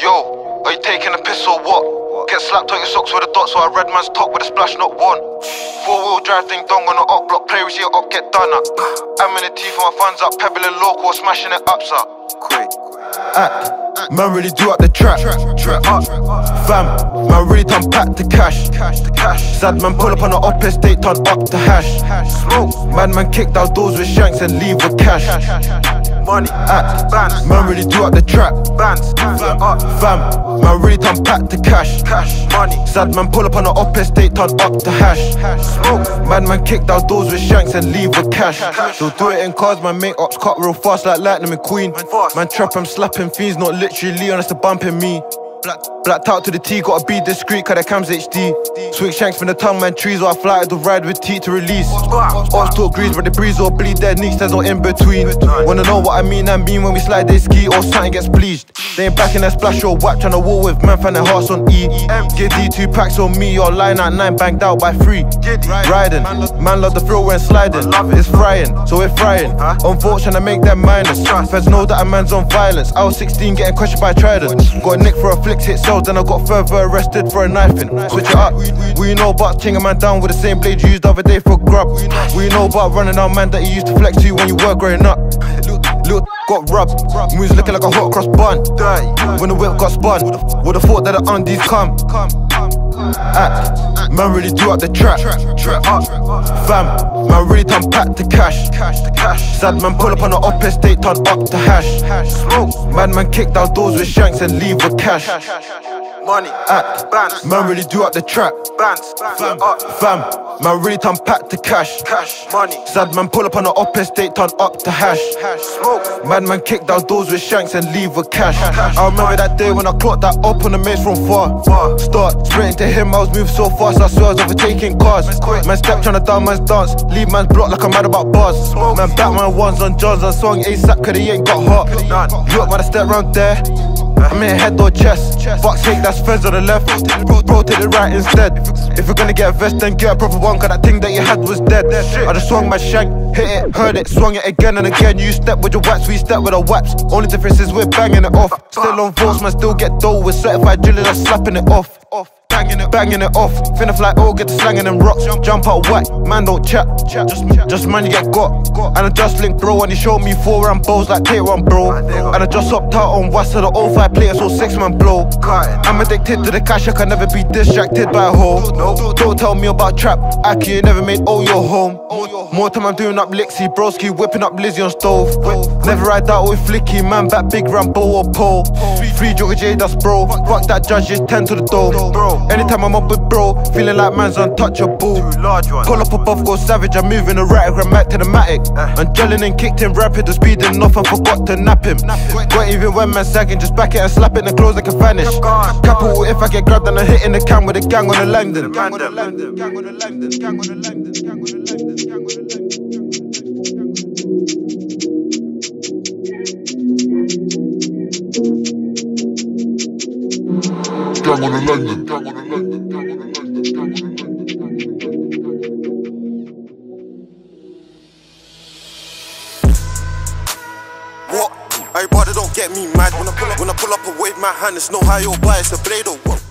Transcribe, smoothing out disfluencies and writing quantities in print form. Yo, are you taking a piss or what? Get slapped on your socks with a dot, so I red man's top with a splash, not one. 4-wheel drive, ding dong on the up block, play with your up, get done up. I'm in the tea for my funds up, pebbling local, smashing it up, sir. Quick. Man really do up the trap, fam. Man really done pack the cash. Sad man pull up on the up estate, turn up the hash. Smoke, man kick down doors with shanks and leave with cash. Money act, bands. Man really do up the trap, bands. Fam, man really done pack the cash. Money, sad man pull up on the up estate, turn up the hash. Smoke, man kick down doors with shanks and leave with cash. They'll do it in cars, man make ups cut real fast like lightning McQueen. Man trap, I'm slapping fiends, not literally unless they're bumping me. Blacked out to the T, gotta be discreet, cause the cam's HD. Swig shanks from the tongue, man trees, or I fly out the ride with teeth to release. Ops talk grease, but the breeze or bleed, their neeks, there's no in between. Wanna know what I mean when we slide they ski or something gets pleased. They ain't backing that splash or whack, tryna war with man, find their hearts on E. Giddy, 2 packs on me, or line at 9, banged out by 3. Riding, man love the thrill when sliding, it's frying, so we're frying. Unfortunate, I make them minus. Feds know that a man's on violence. I was 16 getting questioned by Trident. Got a nick for a flip. Hit cells, then I got further arrested for a knifing. Switch it up, we know about king a man down with the same blade you used the other day for grub. We know about running out man that you used to flex to when you were growing up. Look, got rubbed, moves looking like a hot cross bun. When the whip got spun, would've thought that the undies come. Man really do up the trap, fam. Man really done pack the cash. Sad man pull up on the up estate, turn up the hash. Smoke, man kick down doors with shanks and leave with cash. Money, bands. Man really do up the trap, fam. Man really done pack the cash. Money, sad man pull up on the up estate, turn up the hash. Smoke, man kick down doors with shanks and leave with cash. I remember that day when I clocked that up on the maze from far. Start sprinting to him, I was moving so fast, I swear I was overtaking cars. Man step trying to down man's dance, leave man's block like I'm mad about bars. Man back man ones on Johns, I swung ASAP cause he ain't got hot. Look when I step round there, I'm in head or chest. Fuck's sake, that's feds on the left. Bro, take the right instead. If you're gonna get a vest, then get a proper one, cause that thing that you had was dead. I just swung my shank, hit it, heard it, swung it again and again. You step with your waps, we step with our waps. Only difference is we're banging it off. Still on force, man, still get dough. With certified drillers, I'm slapping it off. Banging it off, finna fly, oh, get to slanging them rocks. Jump out whack, man don't chat, just man you get got. And I just linked bro and he showed me 4 round bows like take one bro. And I just hopped out on what's to the 05 player, so 6 man blow. I'm addicted to the cash, I can never be distracted by a hoe. Don't tell me about trap, Aki ain't never made all your home. More time I'm doing up Lixie, broski whipping up Lizzie on stove. Never ride out with Flicky, man back big Rambo or pole. Free Joker J, that's bro, fuck that judge, it's 10 to the dome. Anytime I'm up with bro, feeling like man's untouchable. Pull up above, go savage, I'm moving erratic, I'm back to the matic. I'm gelling and kicked in rapid, the speeding off and forgot to nap him. Got even when man's sagging, just back it and slap it, the clothes that can vanish. Capital if I get grabbed and I'm hitting the can with a gang on the Langdon. Gang on the London, gang on the London, gang on the London, gang on the London. What? Everybody don't get me mad when I pull up a wave, my hand, it's no high or by, it's a blade or what?